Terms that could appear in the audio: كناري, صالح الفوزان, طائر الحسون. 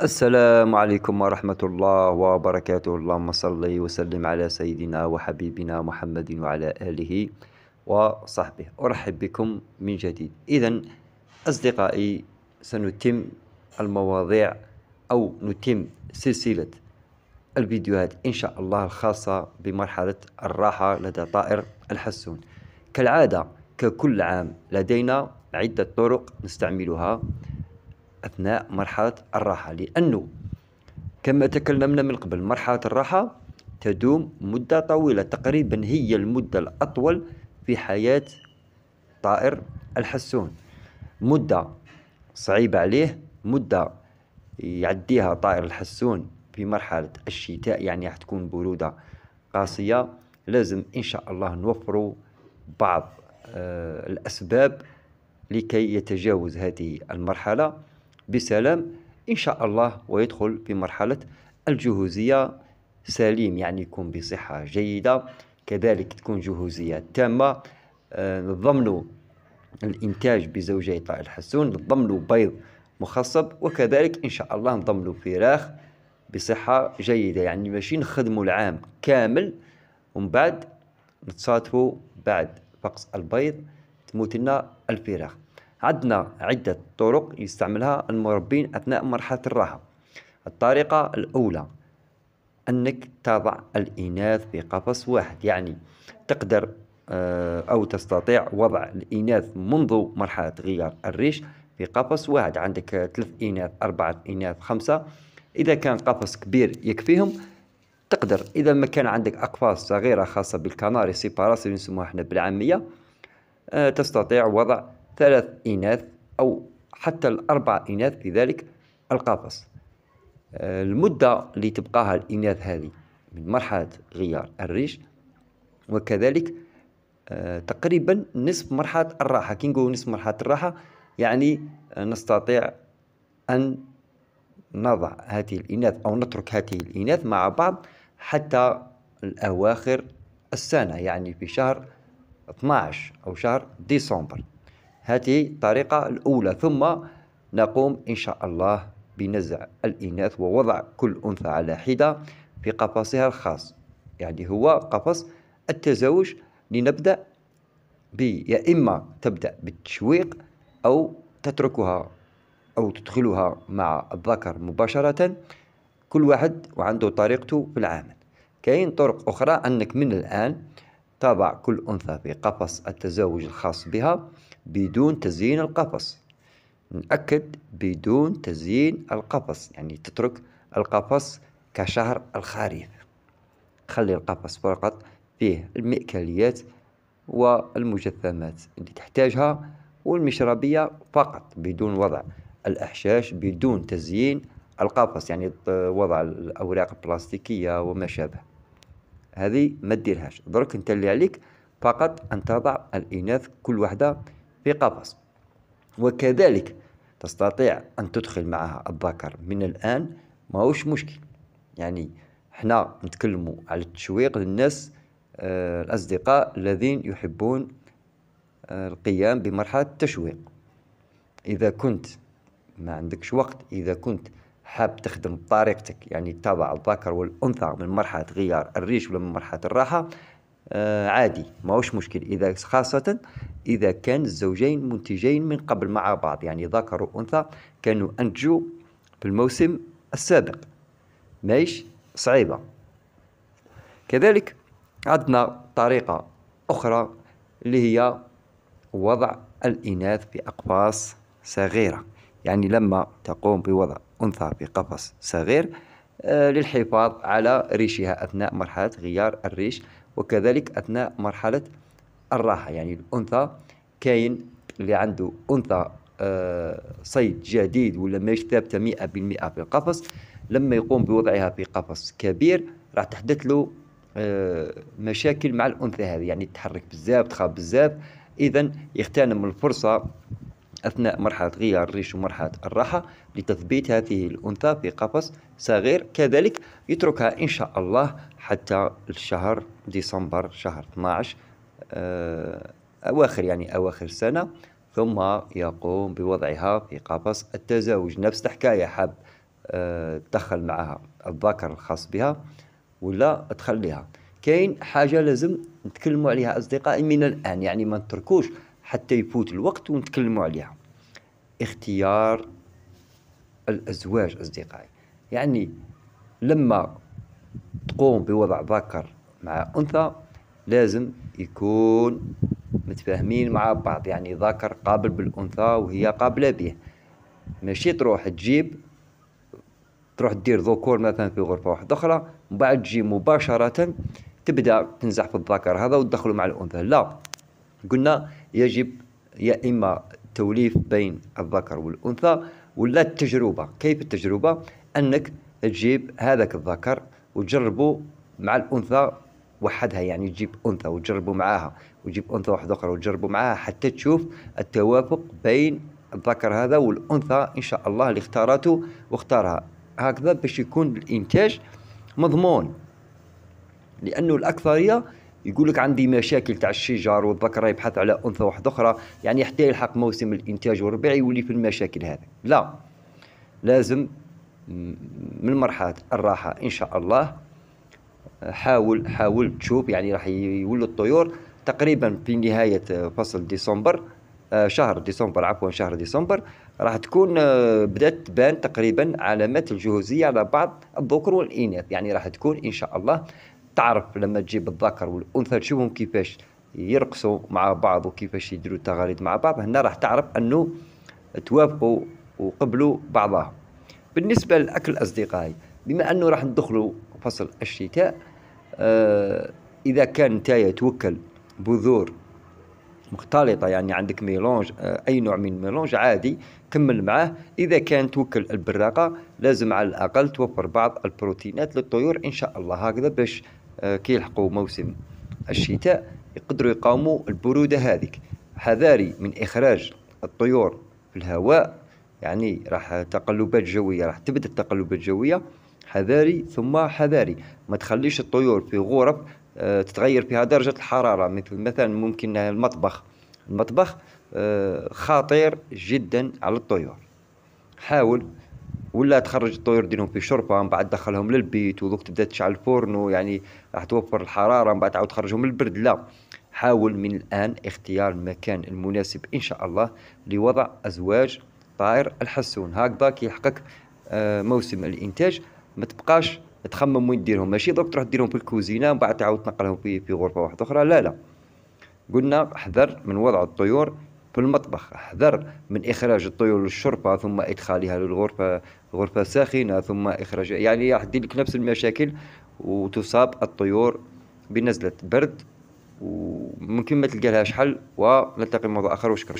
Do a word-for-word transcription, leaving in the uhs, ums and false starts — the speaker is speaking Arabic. السلام عليكم ورحمة الله وبركاته. اللهم صل وسلم على سيدنا وحبيبنا محمد وعلى آله وصحبه. أرحب بكم من جديد. إذن أصدقائي، سنتم المواضيع أو نتم سلسلة الفيديوهات إن شاء الله الخاصة بمرحلة الراحة لدى طائر الحسون. كالعادة ككل عام لدينا عدة طرق نستعملها أثناء مرحلة الراحة، لأنه كما تكلمنا من قبل مرحلة الراحة تدوم مدة طويلة، تقريبا هي المدة الأطول في حياة طائر الحسون، مدة صعيبة عليه، مدة يعديها طائر الحسون في مرحلة الشتاء، يعني راح تكون برودة قاسية. لازم إن شاء الله نوفروا بعض آه الأسباب لكي يتجاوز هذه المرحلة بسلام إن شاء الله، ويدخل في مرحلة الجهوزية سليم، يعني يكون بصحة جيدة، كذلك تكون جهوزية تامة. آه نضمن الإنتاج بزوجي طائر الحسون، نضمن بيض مخصب، وكذلك إن شاء الله نضمن فراخ بصحة جيدة، يعني ماشي نخدموا العام كامل ومن بعد نتصادفوا بعد فقس البيض تموت لنا الفراخ. عندنا عدة طرق يستعملها المربين أثناء مرحلة الراحة. الطريقة الأولى أنك تضع الإناث في قفص واحد، يعني تقدر أو تستطيع وضع الإناث منذ مرحلة غيار الريش في قفص واحد. عندك ثلاث إناث، أربعة إناث، خمسة، إذا كان قفص كبير يكفيهم تقدر. إذا ما كان عندك أقفاص صغيرة خاصة بالكناري سيباراس اللي نسموها احنا بالعامية، أه تستطيع وضع ثلاث إناث أو حتى الأربع إناث في ذلك القفص. أه المدة اللي تبقاها الإناث هذه من مرحلة غيار الريش، وكذلك أه تقريبا نصف مرحلة الراحة. كي نقول نصف مرحلة الراحة يعني أه نستطيع أن نضع هذه الإناث أو نترك هذه الإناث مع بعض حتى الأواخر السنة، يعني في شهر اثناعش أو شهر ديسمبر. هذه الطريقة الأولى، ثم نقوم إن شاء الله بنزع الإناث ووضع كل أنثى على حدة في قفصها الخاص، يعني هو قفص التزاوج. لنبدأ ب يا إما تبدأ بالتشويق أو تتركها أو تدخلها مع الذكر مباشرة، كل واحد وعنده طريقته في العمل. كاين طرق أخرى أنك من الآن تضع كل أنثى في قفص التزاوج الخاص بها بدون تزيين القفص، نأكد بدون تزيين القفص، يعني تترك القفص كشهر الخريف، خلي القفص فقط فيه المئكليات والمجثمات اللي تحتاجها والمشربية فقط، بدون وضع الأحشاش، بدون تزيين القفص، يعني وضع الأوراق البلاستيكية وما شابه. هذه ما تديرهاش، درك انت اللي عليك فقط أن تضع الإناث كل واحدة في قفص. وكذلك تستطيع أن تدخل معها الذكر من الآن، ماهوش مشكل. يعني احنا نتكلموا على التشويق للناس آه الأصدقاء الذين يحبون آه القيام بمرحلة التشويق. إذا كنت ما عندكش وقت، إذا كنت حاب تخدم بطريقتك، يعني تضع الذكر والأنثى من مرحلة غيار الريش ولا من مرحلة الراحة، آه عادي ماهوش مشكل، إذا خاصة إذا كان الزوجين منتجين من قبل مع بعض، يعني ذكر وأنثى كانوا أنتجوا في الموسم السابق، ماهيش صعيبة. كذلك عندنا طريقة أخرى اللي هي وضع الإناث في أقفاص صغيرة، يعني لما تقوم بوضع أنثى في قفص صغير آه للحفاظ على ريشها أثناء مرحلة غيار الريش، وكذلك أثناء مرحلة الراحة. يعني الأنثى كاين اللي عنده أنثى آه صيد جديد ولا ماهيش ثابتة مئة بالمئة في القفص، لما يقوم بوضعها في قفص كبير راح تحدث له آه مشاكل مع الأنثى هذه، يعني تتحرك بزاف، تخاف بزاف. إذا يغتنم الفرصة أثناء مرحلة غيار الريش ومرحلة الراحة لتثبيت هذه الأنثى في قفص صغير، كذلك يتركها إن شاء الله حتى الشهر ديسمبر، شهر اثناعش آه أواخر يعني أواخر السنة، ثم يقوم بوضعها في قفص التزاوج. نفس الحكاية، حاب تدخل معها الذكر الخاص بها ولا تخليها. كاين حاجه لازم نتكلموا عليها اصدقائي من الان، يعني ما نتركوش حتى يفوت الوقت ونتكلموا عليها. اختيار الازواج اصدقائي، يعني لما تقوم بوضع ذكر مع انثى لازم يكون متفاهمين مع بعض، يعني ذكر قابل بالانثى وهي قابله به، ماشي تروح تجيب تروح دير ذكور مثلا في غرفه واحده اخرى ومن بعد تجي مباشره تبدا تنزح في الذكر هذا وتدخلوا مع الانثى. لا، قلنا يجب يا اما توليف بين الذكر والانثى ولا التجربه. كيف التجربه؟ انك تجيب هذاك الذكر وتجربه مع الانثى وحدها، يعني تجيب انثى وتجربوا معاها وتجيب انثى واحده اخرى وتجربوا معاها حتى تشوف التوافق بين الذكر هذا والانثى ان شاء الله اللي اختارته واختارها، هكذا باش يكون الانتاج مضمون. لانه الاكثريه يقول لك عندي مشاكل تاع الشجر والذكر يبحث على انثى واحده اخرى، يعني حتى يلحق موسم الانتاج والربيع يولي في المشاكل هذه. لا، لازم من مرحله الراحه ان شاء الله حاول حاول تشوف، يعني راح يولوا الطيور تقريبا في نهايه فصل ديسمبر، شهر ديسمبر عفوا شهر ديسمبر راح تكون بدات تبان تقريبا علامات الجهوزيه على بعض الذكور والاناث، يعني راح تكون ان شاء الله تعرف لما تجيب الذكر والانثى تشوفهم كيفاش يرقصوا مع بعض وكيفاش يديروا التغاريد مع بعض، هنا راح تعرف انه توافقوا وقبلوا بعضها. بالنسبه للاكل اصدقائي، بما انه راح ندخلوا فصل الشتاء، آه اذا كان نتايا توكل بذور مختلطه، يعني عندك ميلونج، آه اي نوع من ميلونج عادي كمل معاه. اذا كان توكل البراقه لازم على الاقل توفر بعض البروتينات للطيور ان شاء الله، هكذا باش آه كي يلحقوا موسم الشتاء يقدروا يقاوموا البروده هذيك. حذاري من اخراج الطيور في الهواء، يعني راح تقلبات جويه، راح تبدا التقلبات الجويه، حذاري ثم حذاري. ما تخليش الطيور في غرف أه تتغير فيها درجة الحرارة، مثل مثلا ممكن المطبخ المطبخ أه خطير جدا على الطيور. حاول ولا تخرج الطيور ديرهم في شرفة من بعد تدخلهم للبيت وذوك تبدا تشعل الفرن، يعني راح توفر الحرارة من بعد تعاود تخرجهم للبرد. لا، حاول من الآن اختيار المكان المناسب إن شاء الله لوضع أزواج طائر الحسون، هكذا كيحقق أه موسم الإنتاج. ما تبقاش تخمم وين ديرهم، ماشي دوك تروح ديرهم في الكوزينه ومن بعد تعاود تنقلهم في في غرفه واحده اخرى، لا لا. قلنا احذر من وضع الطيور في المطبخ، احذر من اخراج الطيور للشرفه ثم ادخالها للغرفه غرفه ساخنه ثم اخراجها، يعني راح دير لك نفس المشاكل وتصاب الطيور بنزله برد وممكن ما تلقى لهاش حل. ونلتقي بموضوع اخر وشكرا.